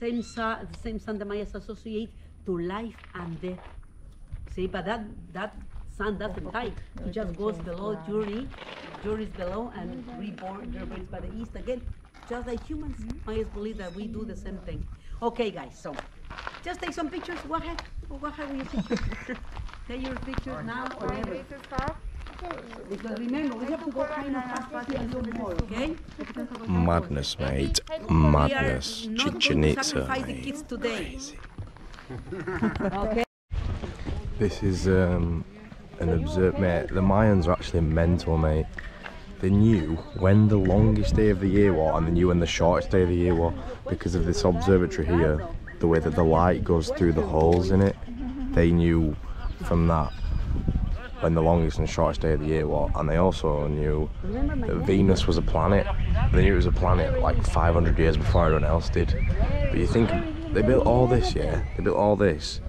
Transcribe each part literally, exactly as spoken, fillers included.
Same sun, the same sun the Mayas associate to life and death. See, but that that sun doesn't die. It just goes below, journey, journeys below, and reborn, reborn by the east again. Just like humans, Mayas believe that we do the same thing. Okay, guys. So, just take some pictures. Go ahead. Go ahead with your pictures. Take your pictures now or ever. Because remember, we have to go kind of fast, fast, and do more, okay? Madness, mate. Madness. Chichen Itza, mate. Crazy. Okay. This is um, an absurd, mate. The Mayans are actually mental, mate. They knew when the longest day of the year was, and they knew when the shortest day of the year was, because of this observatory here, the way that the light goes through the holes in it. They knew from that when the longest and shortest day of the year was, and they also knew that Venus was a planet. They knew it was a planet like five hundred years before everyone else did. But you think, they built all this, yeah? They built all this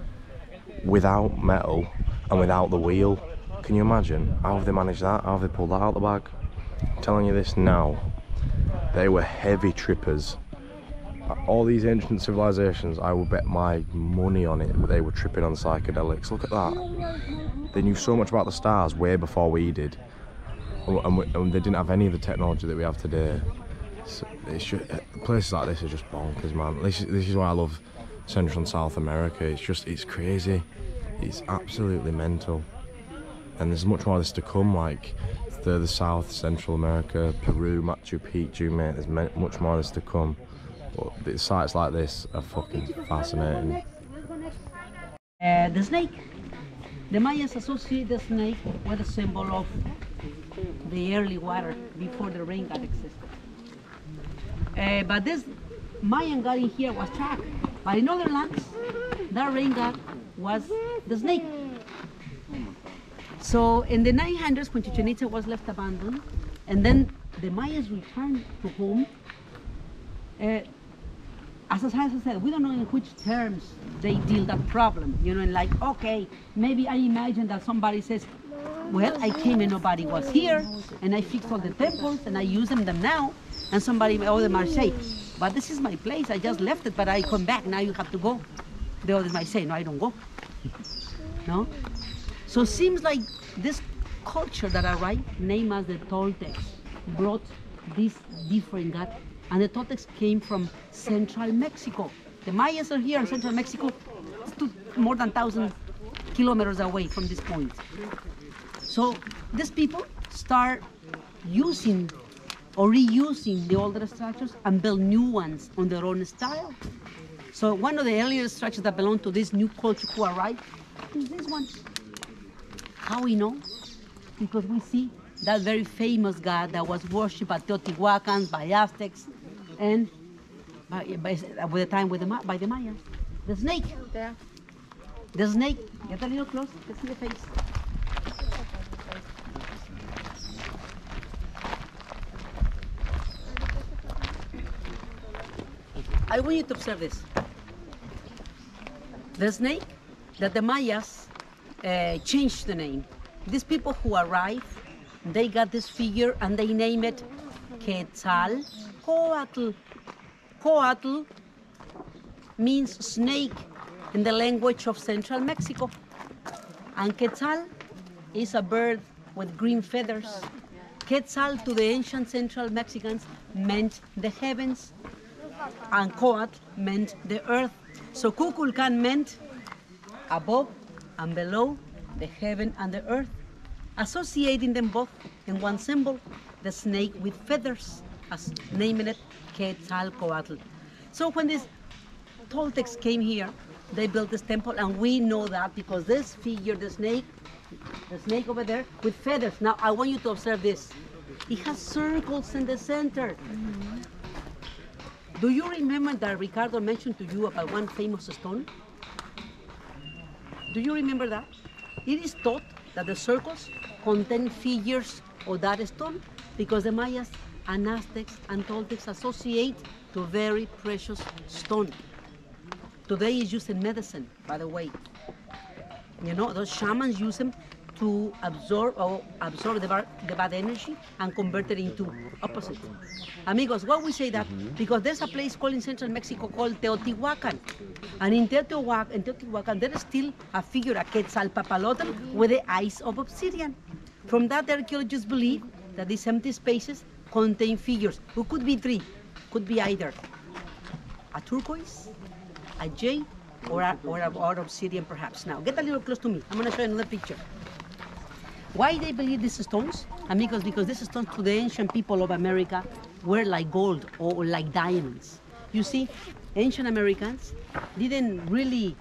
without metal and without the wheel. Can you imagine? How have they managed that? How have they pulled that out of the bag? I'm telling you this now. They were heavy trippers. All these ancient civilizations, I would bet my money on it that they were tripping on psychedelics. Look at that. They knew so much about the stars way before we did. And, we, and they didn't have any of the technology that we have today. So it's just, places like this are just bonkers, man. This is, this is why I love Central and South America. It's just, it's crazy. It's absolutely mental. And there's much more of this to come, like the South, Central America, Peru, Machu Picchu, mate. There's much more of this to come. But sites like this are fucking fascinating. Uh, the snake. The Mayas associate the snake with a symbol of the early water before the rain got existed. Uh, but this Mayan god in here was trapped. But in other lands, that rain god was the snake. So in the nine hundreds, when Chichen Itza was left abandoned, and then the Mayas returned to home. Uh, as I said, we don't know in which terms they deal that problem, you know, and like, okay, maybe I imagine that somebody says, well, I came and nobody was here, and I fixed all the temples, and I use them, them now, and somebody, all of them are saying, but this is my place, I just left it, but I come back, now you have to go. The others might say, no, I don't go. No? So it seems like this culture that arrived, named as the Toltecs, brought this different god. And the Toltecs came from central Mexico. The Mayas are here in central Mexico, more than one thousand kilometers away from this point. So these people start using or reusing the older structures and build new ones on their own style. So one of the earlier structures that belonged to this new culture who arrived is this one. How we know? Because we see that very famous god that was worshipped by Teotihuacans, by Aztecs, and by, by, by the time with the, by the Mayas. The snake. Yeah. The snake. Get a little close. Let's see the face. I want you to observe this. The snake that the Mayas uh, changed the name. These people who arrived, they got this figure and they named it Quetzalcoatl. Coatl means snake in the language of central Mexico. And Quetzal is a bird with green feathers. Quetzal to the ancient central Mexicans meant the heavens. And Coatl meant the earth. So Kukulkan meant above and below, the heaven and the earth, associating them both in one symbol, the snake with feathers, as naming it Quetzalcoatl. So when these Toltecs came here, they built this temple, and we know that because this figure, the snake, the snake over there with feathers. Now I want you to observe this. It has circles in the center. Mm-hmm. Do you remember that Ricardo mentioned to you about one famous stone? Do you remember that? It is thought that the circles contain figures of that stone because the Mayas and Aztecs and Toltecs associate to very precious stone. Today it's used in medicine, by the way. You know, those shamans use them to absorb or absorb the bad, the bad energy and convert it into opposite. Amigos, why we say that? Mm-hmm. Because there's a place called in central Mexico called Teotihuacan. And in Teotihuacan, in Teotihuacan there is still a figure, a Quetzal Papalotl, with the eyes of obsidian. From that, the archaeologists believe that these empty spaces contain figures, who could be three, could be either a turquoise, a jade, or a, or, a, or obsidian perhaps. Now, get a little close to me. I'm going to show you another picture. Why they believe these stones? Amigos, because these stones to the ancient people of America were like gold or like diamonds. You see, ancient Americans didn't really,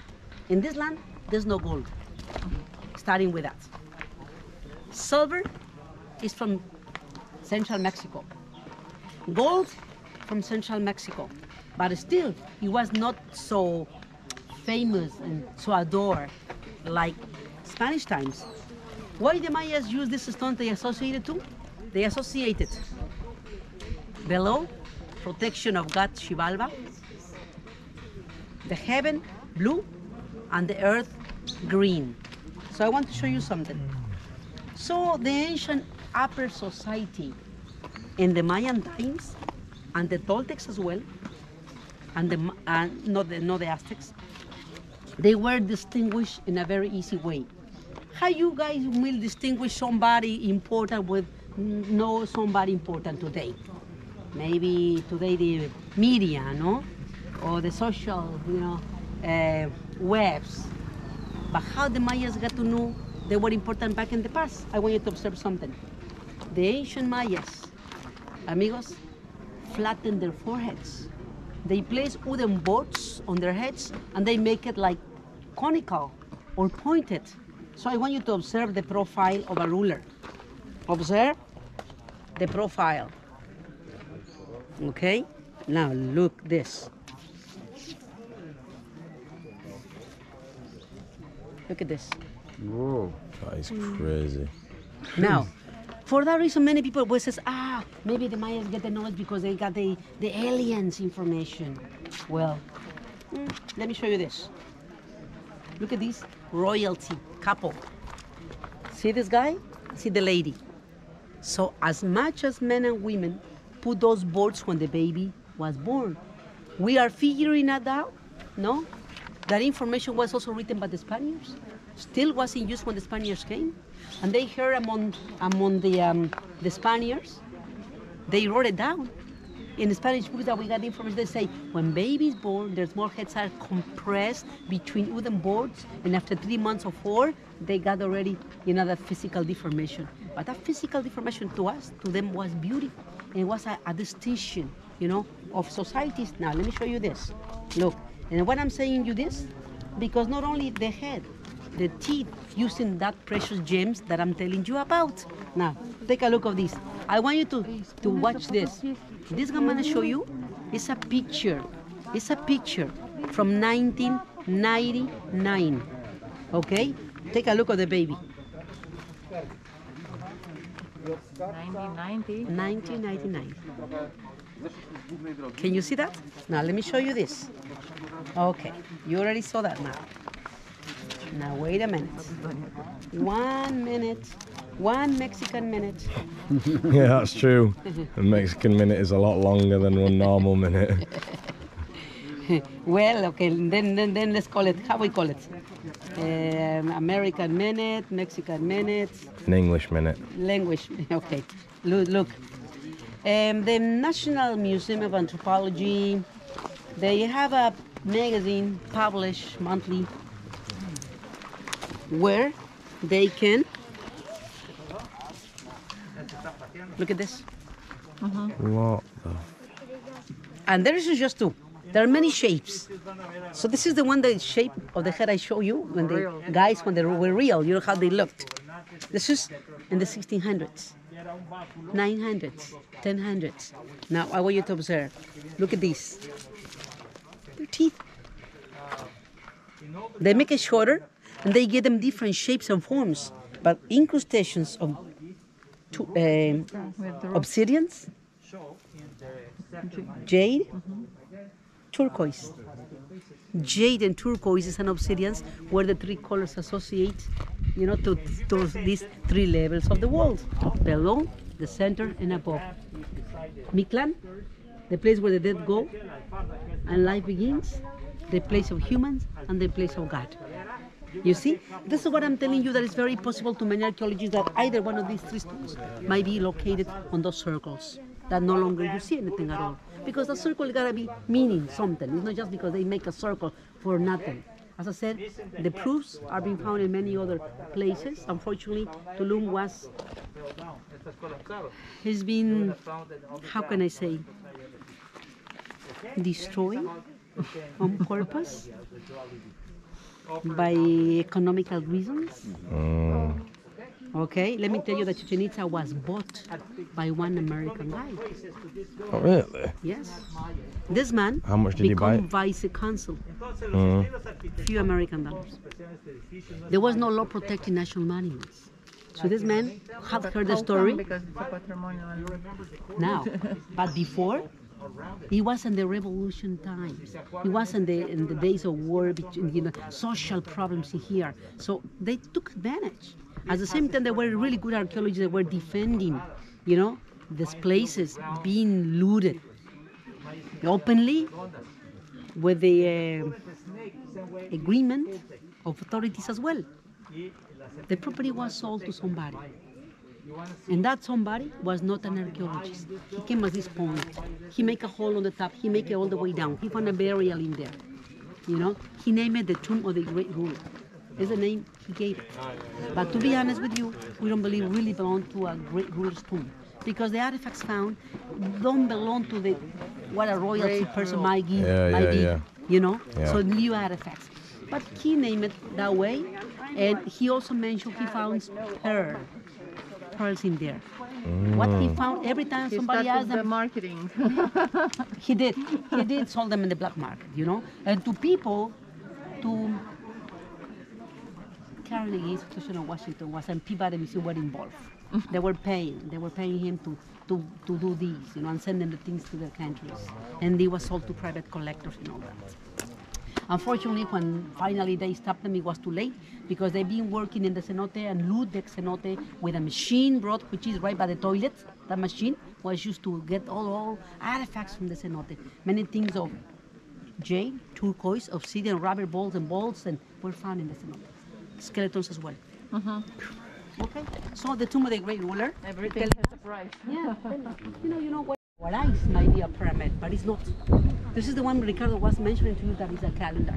in this land, there's no gold, starting with that. Silver is from central Mexico, gold from central Mexico, but still it was not so famous and so adored like Spanish times. Why the Mayas used this stone they associated to? They associated below, protection of God Chivalba, the heaven blue and the earth green. So I want to show you something. So the ancient upper society in the Mayan times and the Toltecs as well, and the, uh, not, the, not the Aztecs, they were distinguished in a very easy way. How you guys will distinguish somebody important with no somebody important today? Maybe today the media, no? Or the social, you know, uh, webs. But how the Mayas got to know they were important back in the past? I want you to observe something. The ancient Mayas, amigos, flattened their foreheads. They place wooden boards on their heads and they make it like conical or pointed. So I want you to observe the profile of a ruler. Observe the profile. Okay? Now look this. Look at this. Whoa. That is crazy. Now, for that reason, many people will say, ah, maybe the Mayas get the knowledge because they got the, the aliens information. Well, mm, let me show you this. Look at this royalty couple. See this guy? See the lady? So as much as men and women put those boards when the baby was born, we are figuring it out, no? That information was also written by the Spaniards. Still was in use when the Spaniards came. And they heard among, among the, um, the Spaniards, they wrote it down. In the Spanish books that we got the information, they say, when babies born, their small heads are compressed between wooden boards, and after three months or four, they got already, you know, that physical deformation. But that physical deformation to us, to them, was beauty. It was a, a distinction, you know, of societies. Now, let me show you this. Look, and when I'm saying you this, because not only the head, the teeth, using that precious gems that I'm telling you about. Now, take a look at this. I want you to, to watch this. This I'm going to show you is a picture. It's a picture from nineteen ninety-nine, okay? Take a look at the baby. nineteen ninety-nine. Can you see that? Now, let me show you this. Okay, you already saw that now. Now, wait a minute. One minute. One Mexican minute. Yeah, that's true. A Mexican minute is a lot longer than one normal minute. Well, okay, then, then then let's call it, how we call it? Um, American minute, Mexican minute. An English minute. Language, okay. Look, look. Um, the National Museum of Anthropology, they have a magazine published monthly, where they can look at this. Uh-huh. What the... And there is just two. There are many shapes. So this is the one, the shape of the head I show you when the guys when they were real. You know how they looked. This is in the sixteen hundreds, nine hundreds, ten hundreds. Now I want you to observe. Look at these. Their teeth. They make it shorter. And they give them different shapes and forms, but incrustations of to, uh, obsidians, jade, turquoise. jade and turquoises and obsidians were the three colors associated, you know, to, to these three levels of the world: below, the center, and above. Miklan, the place where the dead go and life begins, the place of humans and the place of God. You see, this is what I'm telling you, that it's very possible to many archaeologists that either one of these three stones might be located on those circles that no longer you see anything at all. Because the circle gotta be meaning something. It's not just because they make a circle for nothing. As I said, the proofs are being found in many other places. Unfortunately, Tulum was, has been, how can I say, destroyed on purpose by economical reasons. Mm. Okay, let me tell you that Chichen Itza was bought by one American guy. Oh, really? Yes. This man How much did became he buy? Vice consul. Mm. Few American dollars. There was no law protecting national monuments. So this man had heard the story now, but before, it wasn't the revolution times. It wasn't the, in the days of war, between, you know, social problems here. So they took advantage. At the same time, they were really good archaeologists that were defending, you know, these places being looted openly with the uh, agreement of authorities as well. The property was sold to somebody. And that somebody was not an archaeologist. He came at this point. He make a hole on the top. He make it all the way down. He found a burial in there. You know, he named it the tomb of the great ruler. Is the name he gave it. But to be honest with you, we don't believe really belong to a great ruler's tomb, because the artifacts found don't belong to the what a royalty person might give, yeah, might yeah, be, yeah. you know. Yeah. So new artifacts. But he named it that way, and he also mentioned he found pearl, pearls in there. Mm. What he found every time he somebody asked them the marketing. he did. He did sell them in the black market, you know, and to people, to. Carnegie Institution of Washington was, and Peabody Museum were involved. They were paying, they were paying him to, to, to do these, you know, and send them the things to their countries. And they were sold to private collectors and all that. Unfortunately, when finally they stopped them, it was too late, because they've been working in the cenote and loot the cenote with a machine brought, which is right by the toilet. That machine was used to get all, all artifacts from the cenote. Many things of jade, turquoise, obsidian, rubber balls and balls and were found in the cenote. Skeletons as well. Uh-huh. Okay. So the tomb of the great ruler. Everything has a price. Yeah. You know, you know what? What else might be a pyramid, but it's not. This is the one Ricardo was mentioning to you. That is a calendar.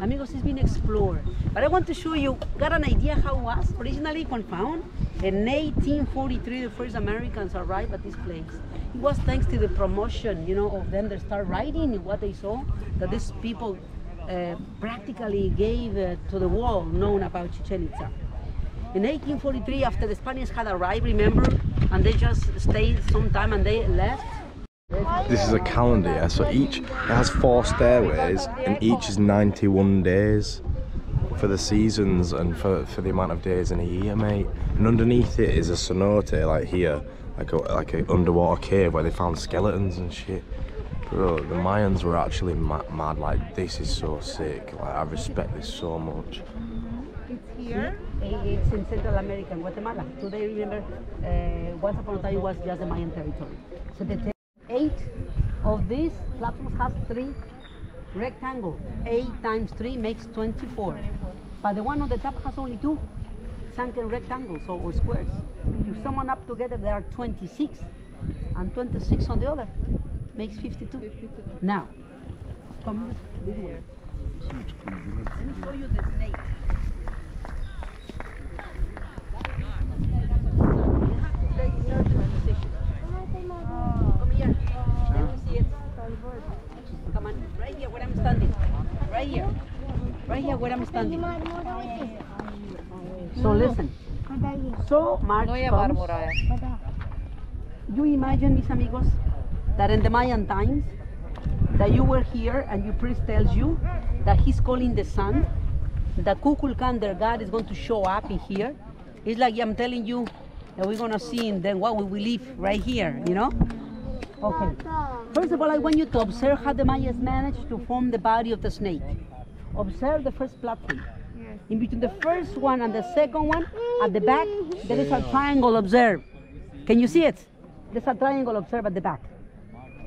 Amigos, it's been explored, but I want to show you. Got an idea how it was originally when found in eighteen forty-three. The first Americans arrived at this place. It was thanks to the promotion, you know, of them. They start writing what they saw, that these people. Uh, practically gave uh, to the world known about Chichen Itza. In eighteen forty-three, after the Spaniards had arrived, remember, and they just stayed some time and they left. This is a calendar, yeah, so each, it has four stairways and each is ninety-one days for the seasons and for, for the amount of days in a year, mate. And underneath it is a cenote, like here, like a, like an underwater cave where they found skeletons and shit. Bro, the Mayans were actually mad, mad, like, this is so sick, like, I respect this so much. It's here, it's in Central America, in Guatemala. Today, remember, uh, once upon a time it was just the Mayan territory. So the eight of these platforms has three rectangles. Eight times three makes twenty-four. But the one on the top has only two sunken rectangles, or, or squares. If sum them up together, there are twenty-six, and twenty-six on the other. Makes fifty-two. fifty-two. Now, come this way. Let me show you the snake. You have to take certain position. Come here. Let me see it. Come on. Right here where I'm standing. Right here. Right here where I'm standing. So listen. So March comes. You imagine, mis amigos, that in the Mayan times, that you were here and your priest tells you that he's calling the sun, that Kukulkan, their god, is going to show up in here. It's like I'm telling you that we're going to see him, then what we will live right here, you know? Okay. First of all, I want you to observe how the Mayas managed to form the body of the snake. Observe the first platform. In between the first one and the second one, at the back, there is a triangle, observe. Can you see it? There's a triangle, observe at the back.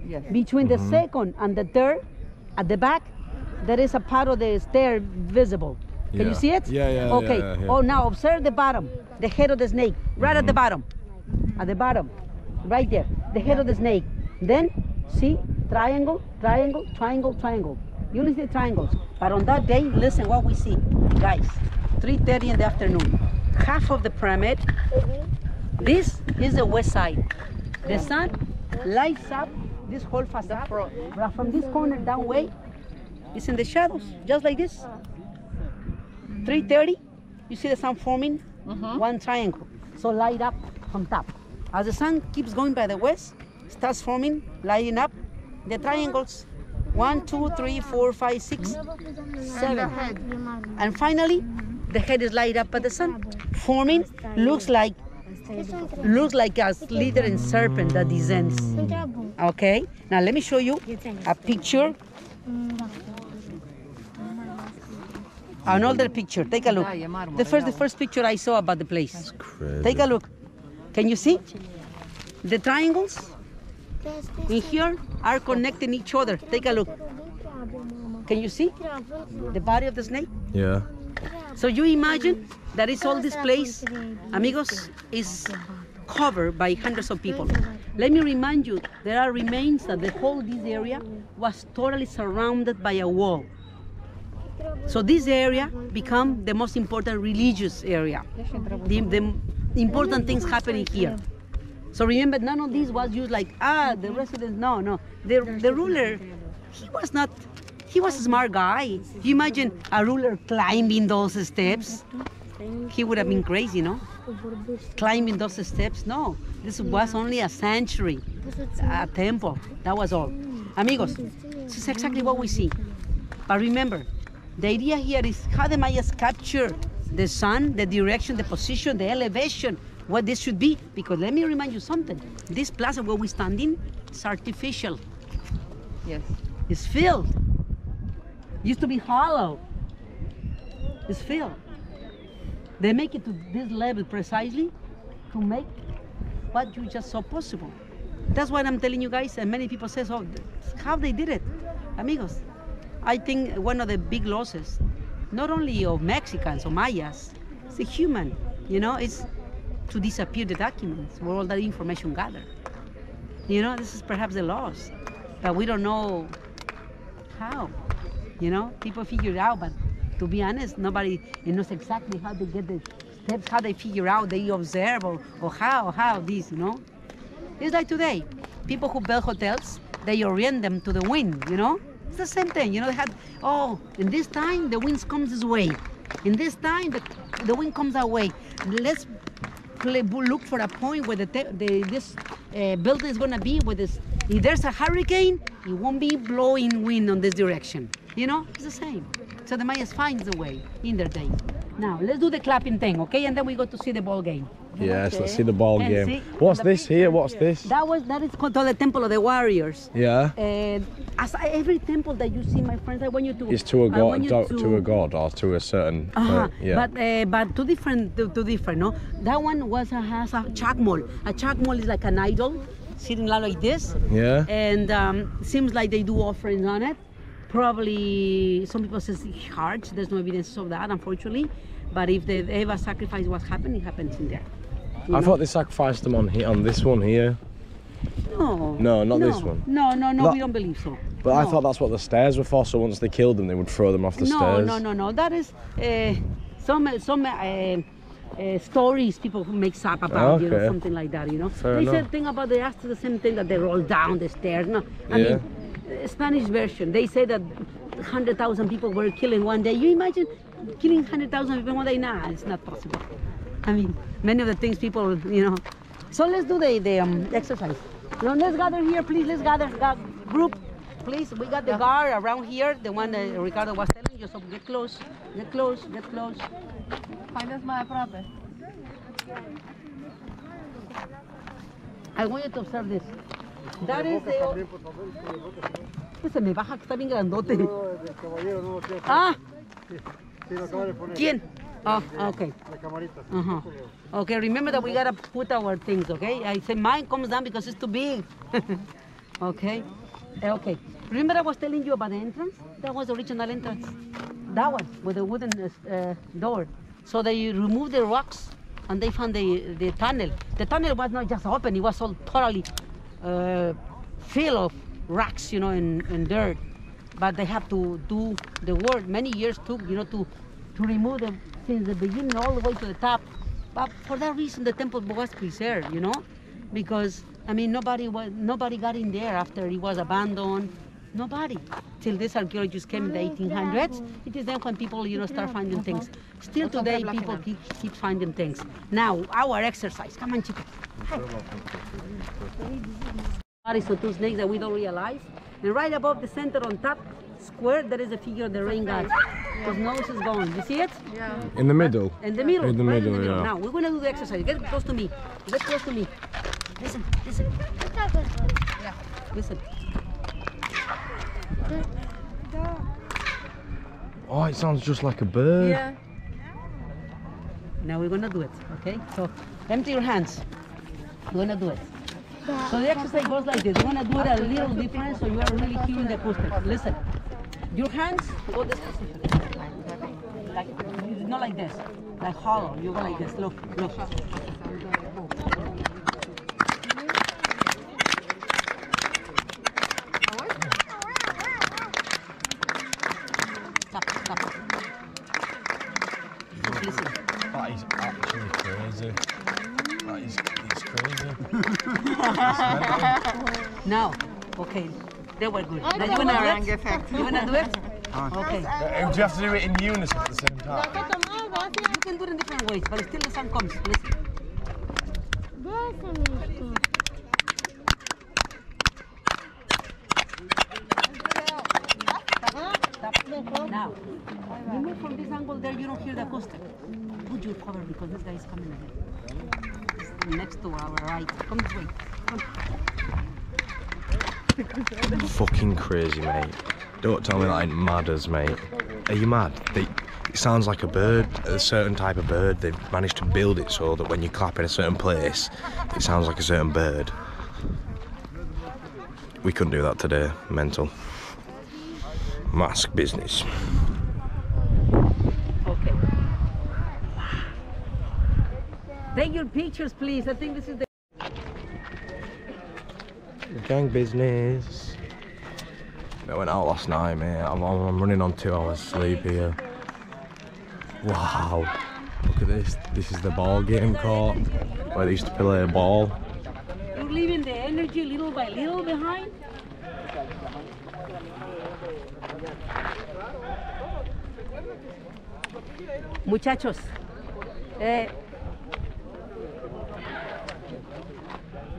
Yes. Between the mm-hmm. second and the third, at the back, there is a part of the stair visible. Can yeah. you see it? Yeah, yeah, okay. yeah. Okay, yeah. oh, now observe the bottom, the head of the snake, right mm-hmm. at the bottom. At the bottom, right there, the head yeah. of the snake. Then, see, triangle, triangle, triangle, triangle. You only see triangles, but on that day, listen what we see. Guys, three thirty in the afternoon, half of the pyramid, mm-hmm. this is the west side. The sun lights up this whole facade, but from this corner down way, it's in the shadows, just like this. three thirty, you see the sun forming mm-hmm. one triangle, so light up from top. As the sun keeps going by the west, starts forming, lighting up the triangles. One, two, three, four, five, six, seven. And finally, the head is light up by the sun, forming, looks like, looks like a slithering serpent that descends. Okay, now let me show you a picture, an older picture. Take a look. The first, the first picture I saw about the place. Take a look. Can you see? The triangles in here are connecting each other. Take a look. Can you see the body of the snake? Yeah. So you imagine that it's all this place, amigos, is covered by hundreds of people. Let me remind you, there are remains that the whole this area was totally surrounded by a wall. So this area became the most important religious area. The, the important things happening here. So remember, none of this was used like, ah, the residents, no, no. The, the ruler, he was not, he was a smart guy. You imagine a ruler climbing those steps? He would have been crazy, no? Climbing those steps, no. This was only a sanctuary, a temple, that was all. Amigos, this is exactly what we see. But remember, the idea here is how the Mayas capture the sun, the direction, the position, the elevation, what this should be, because let me remind you something. This plaza where we're standing is artificial. Yes. It's filled. It used to be hollow. It's filled. They make it to this level precisely to make what you just saw possible. That's what I'm telling you guys, and many people say, oh, how they did it. Amigos, I think one of the big losses, not only of Mexicans or Mayas, it's the human, you know, it's to disappear the documents where all that information gathered. You know, this is perhaps the loss, but we don't know how. You know, people figure it out, but to be honest, nobody knows exactly how they get the steps, how they figure out, they observe, or, or how, how this, you know? It's like today, people who build hotels, they orient them to the wind, you know? It's the same thing, you know, they had, oh, in this time, the wind comes this way. In this time, the, the wind comes that way. Let's play, look for a point where the, the this uh, building is gonna be, where this, if there's a hurricane, it won't be blowing wind on this direction. You know, it's the same. So the Mayas finds a way in their day. Now, let's do the clapping thing, okay? And then we go to see the ball game. Yes, okay. Let's see the ball and game. See, what's this here? What's here. this? That was that is called the Temple of the Warriors. Yeah. And as I, every temple that you see, my friends, I want you to. It's to a god, to, to a god, or to a certain. Uh -huh. uh, yeah. But uh, but two different, two, two different. No, that one was a, has a chacmol. A chacmol is like an idol, sitting like this. Yeah. And um, seems like they do offerings on it. Probably some people say hearts. There's no evidence of that, unfortunately. But if the ever sacrifice was happening, it happens in there. I know? thought they sacrificed them on here, on this one here. No. No, not no. this one. No, no, no. That, we don't believe so. But no. I thought that's what the stairs were for. So once they killed them, they would throw them off the no, stairs. No, no, no, no. That is uh, some some uh, uh, stories people who makes up about okay. you know, something like that. You know, Fair they enough. said thing about the after the same thing that they roll down the stairs. No, I yeah. mean. Spanish version, they say that one hundred thousand people were killed in one day. You imagine killing one hundred thousand people in one day? Nah, it's not possible. I mean, many of the things people, you know. So let's do the, the um, exercise. Now, let's gather here, please. Let's gather, group, please. We got the guard around here, the one that Ricardo was telling you. So get close, get close, get close. Find us my brother. I want you to observe this. That is the... Se me baja que está bien grandote. Ah. ¿Quién? Oh, okay. Uh-huh. Okay, remember that we gotta put our things, okay? I said mine comes down because it's too big. Okay? Okay. Remember I was telling you about the entrance? That was the original entrance. That one, with the wooden uh, door. So they removed the rocks and they found the, the tunnel. The tunnel was not just open, it was all totally uh, filled of rocks, you know, and, and dirt. But they have to do the work. Many years took, you know, to, to remove them since the beginning all the way to the top. But for that reason, the temple was preserved, you know, because, I mean, nobody was, nobody got in there after it was abandoned. Nobody. Till this archaeologists came in the eighteen hundreds. It is then when people, you know, start finding things. Still today, people keep, keep finding things. Now, our exercise. Come on, chicos. Hi. So two snakes that we don't realize. And right above the center on top square, there is a figure of the rain god. His nose is gone. You see it? Yeah. In the middle. In the middle. In the middle, right in the middle. Yeah. Now, we're going to do the exercise. Get close to me. Get close to me. Listen, listen. Yeah. Listen. Oh, it sounds just like a bird. Yeah. Now we're gonna do it, okay? So empty your hands. We're gonna do it. So the exercise goes like this. We're gonna do it a little different so you are really hearing the posture. Listen. Your hands go this position. Like, not like this. Like hollow. You go like this. Look, look. That is actually crazy. That is it's crazy. Now, okay, they were good. Now, you wanna do it? You wanna do it? Okay. Do you have to do it in unison at the same time? You can do it in different ways, but still the sun comes. Listen. Now, you move from this angle there, you don't hear the acoustic. Put your cover because this guy is coming ahead. He's next to our right. Come this way. Come. Fucking crazy, mate. Don't tell me that ain't matters, mate. Are you mad? They, it sounds like a bird, a certain type of bird. They've managed to build it so that when you clap in a certain place, it sounds like a certain bird. We couldn't do that today. Mental. Mask business. Okay. Take your pictures, please. I think this is the gang business. I went out last night, mate. I'm, I'm running on two hours sleep here. Wow. Look at this. This is the ball game court where they used to play a ball. You're leaving the energy little by little behind. Muchachos, eh,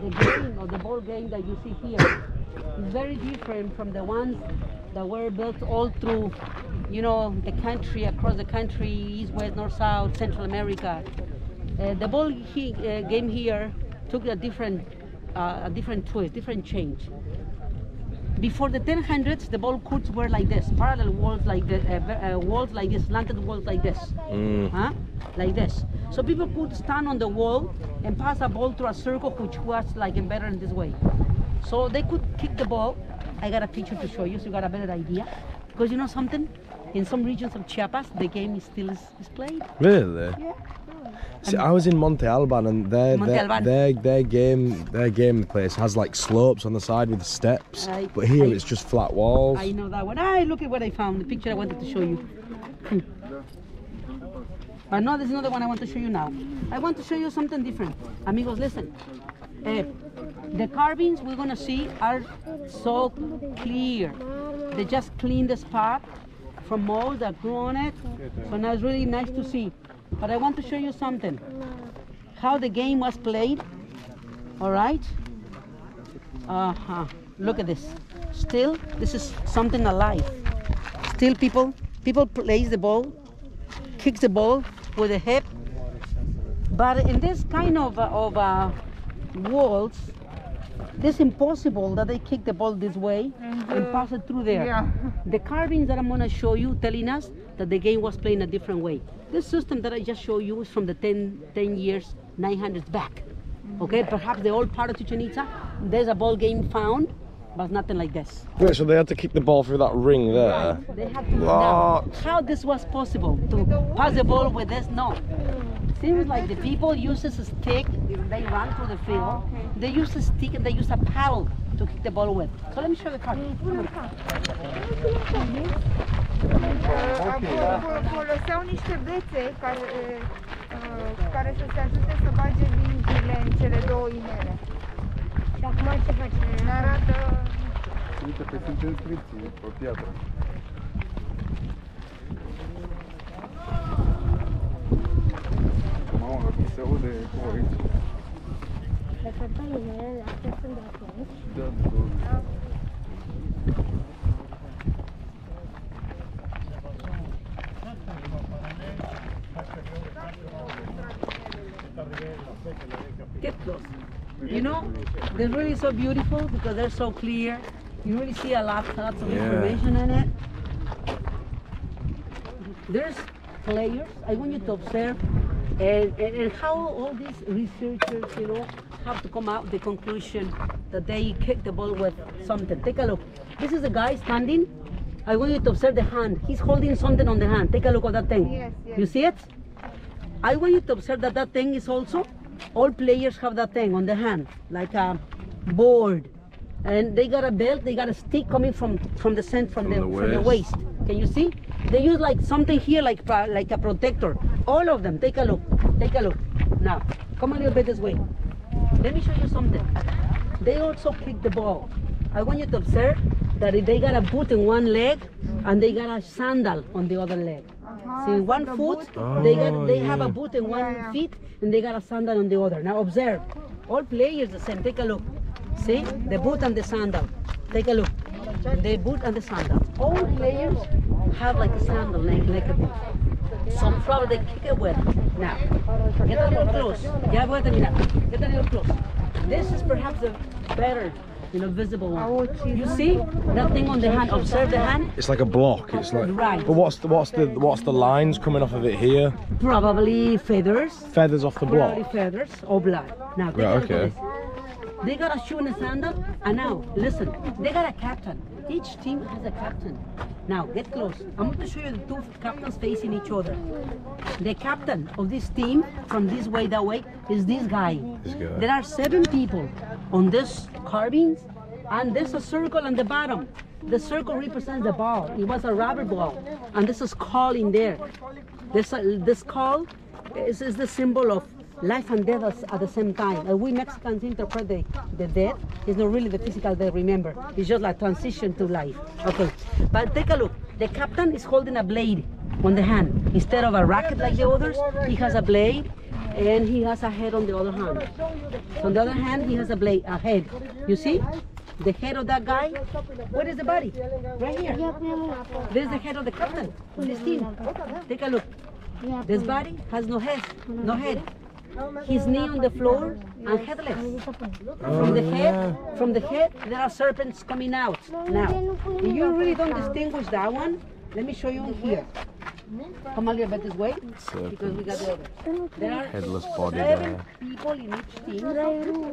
the game or the ball game that you see here is very different from the ones that were built all through, you know, the country, across the country, east, west, north, south, Central America. Uh, the ball he, uh, game here took a different, uh, a different twist, different change. Before the ten hundreds, the ball courts were like this, parallel walls like this, uh, uh, walls like this, slanted walls like this, mm. huh? Like this. So people could stand on the wall and pass a ball through a circle, which was like better in this way. So they could kick the ball. I got a picture to show you, so you got a better idea. Because you know something, in some regions of Chiapas, the game is still is, is played. Really? Yeah. See, I was in Monte Alban, and their Monte their, Alban. their their game their game place has like slopes on the side with steps, I, but here I, it's just flat walls. I know that one. I look at what I found. The picture I wanted to show you. But no, there's another one I want to show you now. I want to show you something different, amigos. Listen, uh, the carvings we're gonna see are so clear. They just cleaned the spot from mold that grew on it, so now it's really nice to see. But I want to show you something, how the game was played, all right? Uh-huh, look at this. Still, this is something alive. Still people, people plays the ball, kicks the ball with the hip. But in this kind of, uh, of uh, walls, It's impossible that they kick the ball this way and, uh, and pass it through there. Yeah. The carvings that I'm going to show you telling us that the game was playing a different way. This system that I just showed you is from the ten years, nine hundreds back. Okay, perhaps the old part of Chichen Itza, there's a ball game found, but nothing like this. Wait, so they had to kick the ball through that ring there? Right. They had to. Now, how this was possible, to pass the ball with this? No. Seems like the people use a stick, they run through the field, they use a stick and they use a paddle to kick the ball with. So let me show the card. Get close. You know, they're really so beautiful because they're so clear. You really see a lot, lots of yeah. information in it. There's players. I want you to observe and, and, and how all these researchers, you know, have to come out with the conclusion that they kick the ball with something. Take a look. This is a guy standing. I want you to observe the hand. He's holding something on the hand. Take a look at that thing. Yes, yes. You see it? I want you to observe that that thing is also, all players have that thing on the hand, like a board. And they got a belt, they got a stick coming from, from the center, from, from, the, the from the waist. Can you see? They use like something here, like, like a protector. All of them, take a look, take a look. Now, come a little bit this way. Let me show you something. They also kick the ball. I want you to observe that if they got a boot in one leg, and they got a sandal on the other leg. See, one foot, they got, they have a boot in one feet, and they got a sandal on the other. Now observe, all players the same, take a look. See, the boot and the sandal, take a look. The boot and the sandal. All players have like a sandal, like, like a boot. Some probably they kick it with. Now, get a little close. Ya voy a terminar. Get a little close. This is perhaps the better, you know, visible one. You see that thing on the hand? Observe the hand. It's like a block. It's like right. But what's the what's the what's the lines coming off of it here? Probably feathers. Feathers off the block. Probably feathers or blood. Now take right, okay. This. They got a shoe and a sandal. And now listen, they got a captain. Each team has a captain. Now get close. I'm going to show you the two captains facing each other. The captain of this team, from this way that way, is this guy. This guy. There are seven people on this carvings, and there's a circle on the bottom. The circle represents the ball. It was a rubber ball, and this is skull in there. This uh, this skull is, is the symbol of life and death at the same time. Uh, we Mexicans interpret the, the death. It's not really the physical death, remember. It's just like transition to life. Okay, but take a look. The captain is holding a blade on the hand. Instead of a racket like the others, he has a blade, and he has a head on the other hand. So on the other hand, he has a blade, a head. You see? The head of that guy, where is the body? Right here. There's the head of the captain, of this team. Take a look. This body has no head, no head. His knee on the floor and headless. From the head, from the head, there are serpents coming out. Now, if you really don't distinguish that one, let me show you here. Come a little bit this way, serpents. Because we got the other. There are headless body seven there. People in each team.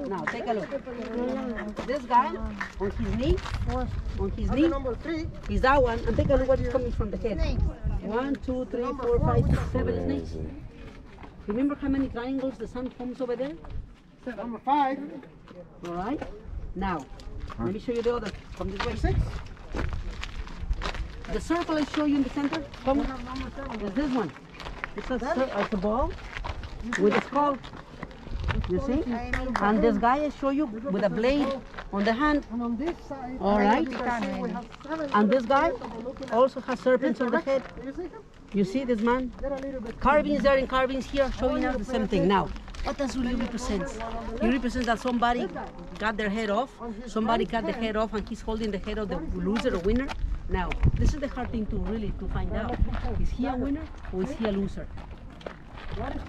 Now take a look. This guy on his knee, on his knee, is that one. And take a look what is coming from the head. One, two, three, four, five, six, seven snakes. Remember how many triangles the sun forms over there? Seven. Number five. All right. Now, let me show you the other. Come this way. Six. The circle I show you in the center, come, is this one. It's a, it's a ball with a skull, you see? And this guy I show you with a blade on the hand, all right? And this guy also has serpents on the head. You see this man? Carvings there and carvings here showing us the same thing. Now, what does really represent? It represents that somebody got their head off, somebody got the head off, and he's holding the head of the loser or winner. Now, this is the hard thing to really to find out. Is he a winner or is he a loser?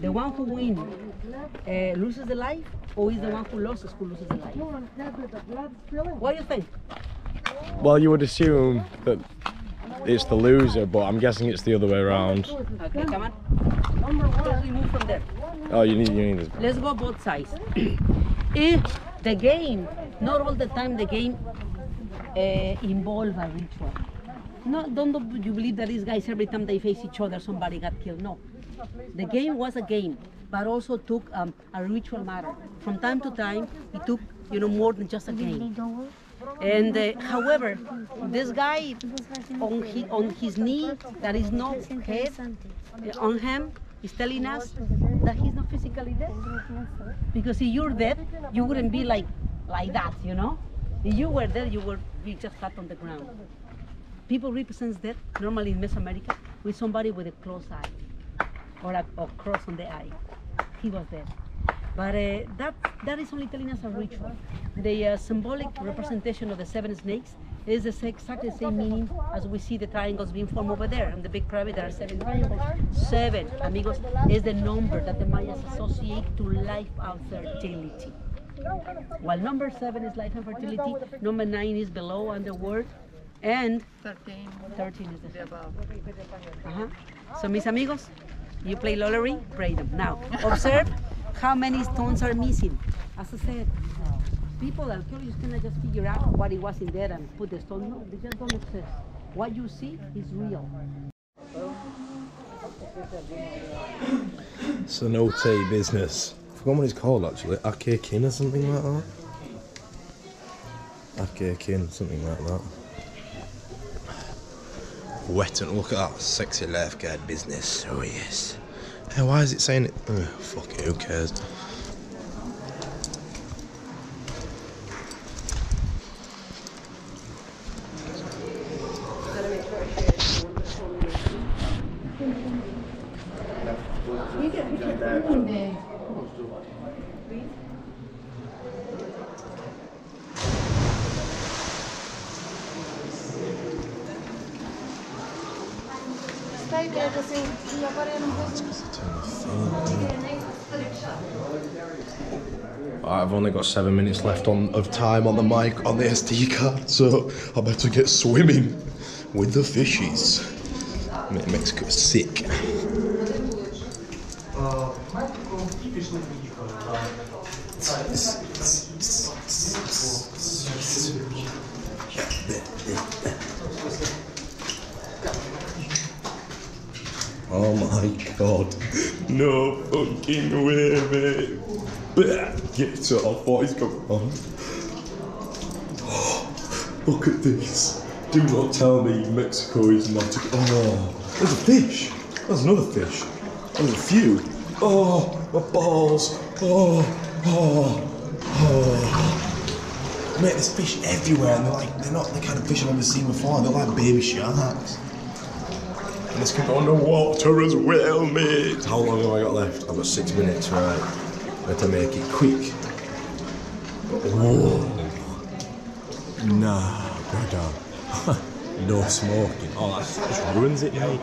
The one who wins uh, loses the life, or is the one who loses who loses the life? What do you think? Well, you would assume that it's the loser, but I'm guessing it's the other way around. Okay, come on. Let's move from there. Oh, you need, you need this. Let's go both sides. If the game, not all the time the game uh, involves a ritual. No, don't you believe that these guys, every time they face each other, somebody got killed? No. The game was a game, but also took um, a ritual matter. From time to time, it took, you know, more than just a game. And uh, however, this guy on his, on his knee, that is no head on him, is telling us that he's not physically dead. Because if you're dead, you wouldn't be like, like that, you know? If you were dead, you would be just flat on the ground. People represent death, normally in Mesoamerica, with somebody with a closed eye, or a or cross on the eye. He was dead. But uh, that, that is only telling us a ritual. The uh, symbolic representation of the seven snakes is the same, exactly the same meaning as we see the triangles being formed over there. And the big pyramid, there are seven triangles. Seven, amigos, is the number that the Mayas associate to life and fertility. While number seven is life and fertility, number nine is below and the world, and thirteen, thirteen is the above. Uh-huh. So, mis amigos, you play lottery, pray them. Now, observe. How many stones are missing? As I said, people, archaeologists cannot just figure out what it was in there and put the stone. No, they just don't exist. What you see is real. It's an O T business. I forgot what it's called actually. Ake Kin or something like that. Ake Kin, something like that. Wet and look at that sexy lifeguard business. Oh yes. Hey, why is it saying it? Oh, fuck it, who cares? I've only got seven minutes left on of time on the mic on the S D card, so I better get swimming with the fishies. Mexico's sick. Oh my god, no fucking way, mate. Get it off, boys, come on. Oh, look at this. Do not tell me Mexico is not a... Oh, there's a fish. There's another fish. There's a few. Oh, my balls. Oh, oh, oh. Mate, there's fish everywhere, and they're like, they're not the kind of fish I've ever seen before. They're like baby sharks. And this can go underwater as well, mate. How long have I got left? I've got six minutes, right? Better make it quick. Oh. Nah, brother. No smoking. Oh, that just ruins it, mate.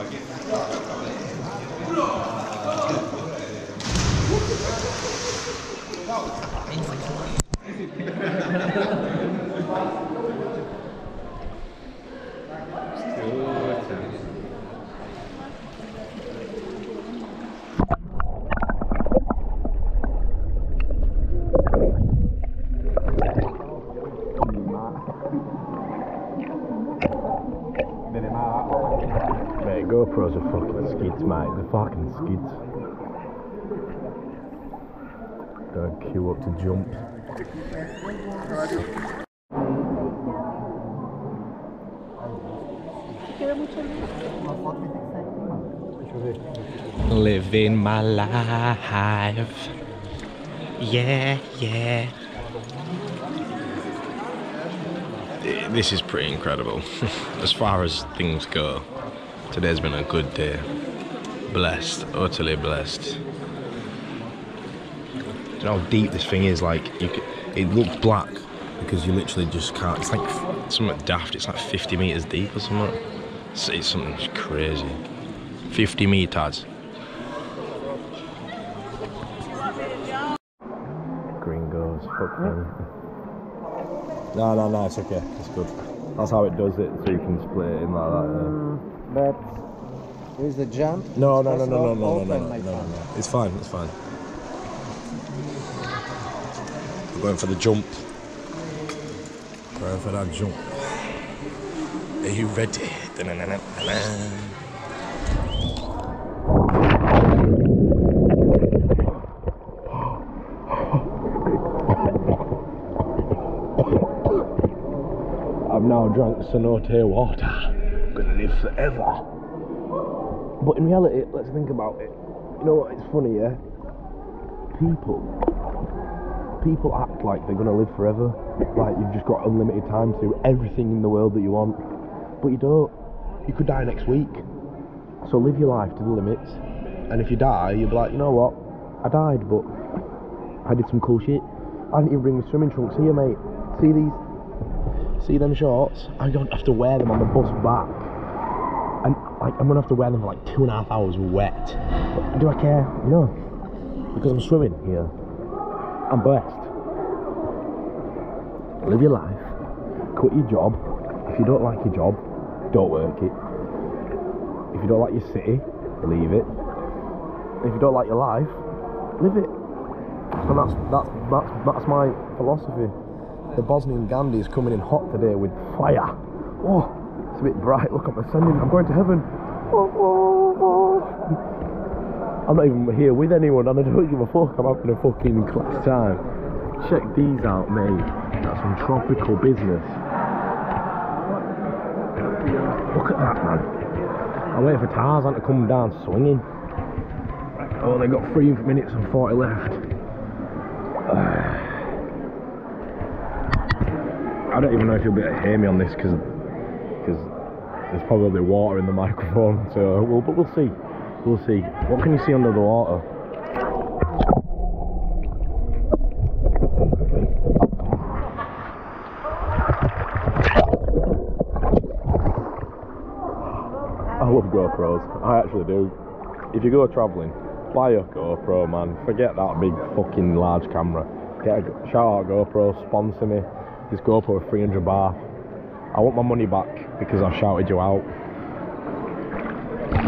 GoPros are fucking skids, mate. They're fucking skids. Gotta queue up to jump. Living my life. Yeah, yeah. This is pretty incredible. As far as things go. Today's been a good day. Blessed, utterly blessed. Do you know how deep this thing is? Like, you could, it looks black because you literally just can't. It's like something daft. It's like fifty meters deep or something. It's, it's something crazy. fifty meters. hook. No, no, no, it's okay. It's good. That's how it does it, so you can split it in like that. Mm, but with the jump? No, no, no, no, no, no, no, no, no, no. It's fine. It's fine. We're going for the jump. Going for that jump. Are you ready? Now drank cenote water. I'm gonna live forever. But in reality, let's think about it. You know what? It's funny, yeah. People, people act like they're gonna live forever. Like you've just got unlimited time to do everything in the world that you want, but you don't. You could die next week. So live your life to the limits. And if you die, you'll be like, you know what? I died, but I did some cool shit. I didn't even bring my swimming trunks here, mate. See these? See them shorts? I don't have to wear them on the bus back. And like, I'm gonna have to wear them for like two and a half hours wet. But do I care? No. Because I'm swimming here. I'm blessed. Live your life. Quit your job. If you don't like your job, don't work it. If you don't like your city, leave it. If you don't like your life, live it. And that's that's that's, that's my philosophy. The Bosnian Gandhi is coming in hot today with fire. Oh, it's a bit bright. Look, I'm ascending. I'm going to heaven. Oh, oh, oh. I'm not even here with anyone, and I don't give a fuck. I'm having a fucking class time. Check these out, mate. That's some tropical business. Look at that, man. I wait for Tarzan to come down swinging. Oh, they got three minutes and forty left. Uh, I don't even know if you'll be able to hear me on this because there's probably water in the microphone, so we'll, but we'll see. We'll see. What can you see under the water? I love GoPros. I actually do. If you go travelling, buy a GoPro, man. Forget that big fucking large camera. Get a, shout out GoPro, sponsor me. This GoPro with three hundred baht. I want my money back because I shouted you out.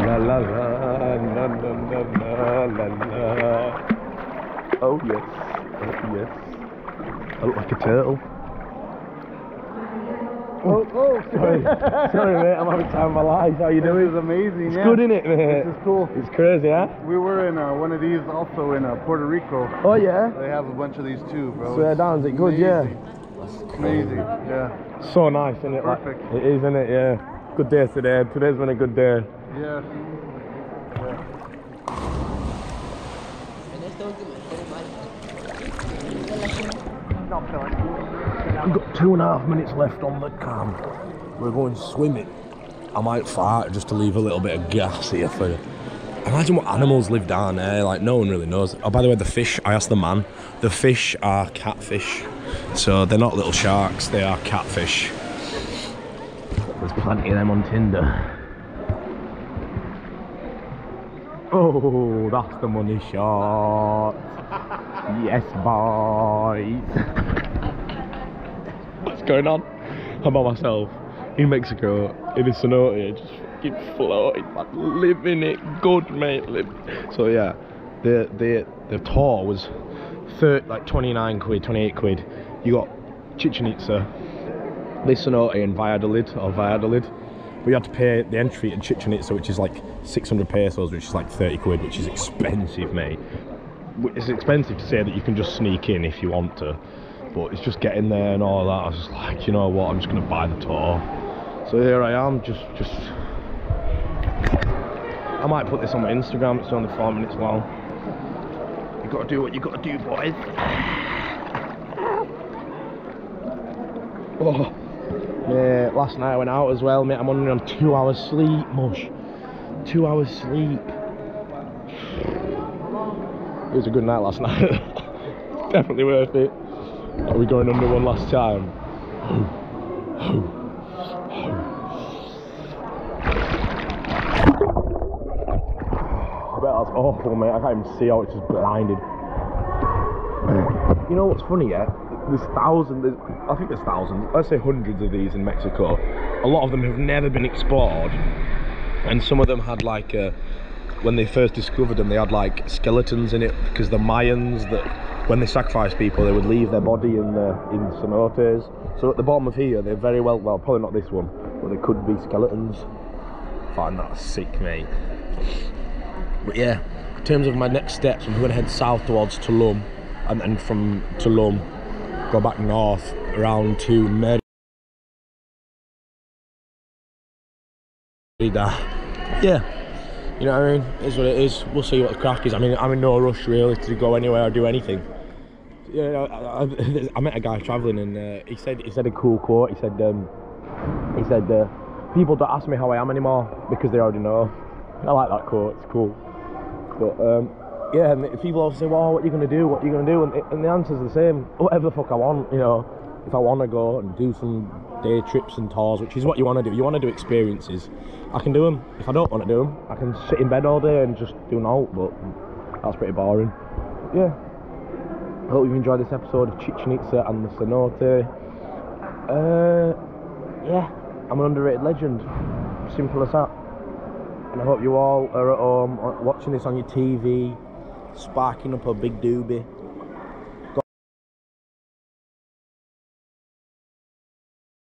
La la la, la la la la la la. Oh yes, oh yes. I look like a turtle. Oh, oh, sorry. Sorry mate, I'm having time of my life. How you doing? This is amazing, yeah. It's good, innit, mate? This is cool. It's crazy, huh? We were in uh, one of these also in uh, Puerto Rico. Oh yeah? They have a bunch of these too, bro. Swear down, is it good, yeah? Amazing, yeah. So nice, isn't it? Perfect. Like, it is, isn't it? Yeah. Good day today. Today's been a good day. Yeah. yeah. We've got two and a half minutes left on the cam. We're going swimming. I might fart just to leave a little bit of gas here for you. Imagine what animals live down there, like no one really knows. Oh, by the way, the fish, I asked the man, the fish are catfish. So they're not little sharks, they are catfish. There's plenty of them on Tinder. Oh, that's the money shot. Yes, boys. What's going on? I'm by myself in Mexico, in a cenote, just fucking floating, like, living it good, mate. Live. So yeah, the the the tour was thirty, like twenty-nine quid, twenty-eight quid. You got Chichen Itza, this cenote in Valladolid or Valladolid. We had to pay the entry in Chichen Itza, which is like six hundred pesos, which is like thirty quid, which is expensive, mate. It's expensive to say that you can just sneak in if you want to, but it's just getting there and all that. I was just like, you know what? I'm just gonna buy the tour. So here I am, just, just. I might put this on my Instagram. It's only four minutes long. You gotta do what you gotta do, boys. Oh, mate, last night I went out as well, mate. I'm only on two hours sleep, mush. Two hours sleep. It was a good night last night. Definitely worth it. Are we going under one last time? Oh, oh. I bet that's awful, mate. I can't even see how it's just blinded. You know what's funny, yeah? There's thousands, there's, I think there's thousands, I'd say hundreds of these in Mexico. A lot of them have never been explored, and some of them had like, a, when they first discovered them, they had like skeletons in it, because the Mayans, that when they sacrificed people, they would leave their body in the, in cenotes. So at the bottom of here, they're very well, well, probably not this one, but they could be skeletons. I find that sick, mate. But yeah, in terms of my next steps, I'm going to head south towards Tulum, and then from Tulum, go back north around to Merida. Yeah, you know what I mean? It is what it is. We'll see what the crack is. I mean, I'm in no rush really to go anywhere or do anything. Yeah, I, I, I met a guy travelling, and uh, he said he said a cool quote. He said um, he said uh, people don't ask me how I am anymore because they already know. I like that quote. It's cool. But um, yeah, and people always say, well, what are you going to do, what are you going to do, and, it, and the answer's the same, whatever the fuck I want, you know. If I want to go and do some day trips and tours, which is what you want to do, you want to do experiences, I can do them. If I don't want to do them, I can sit in bed all day and just do naught, but that's pretty boring. Yeah, I hope you've enjoyed this episode of Chichen Itza and the cenote. Uh, yeah, I'm an underrated legend, simple as that. And I hope you all are at home watching this on your T V, sparking up a big doobie.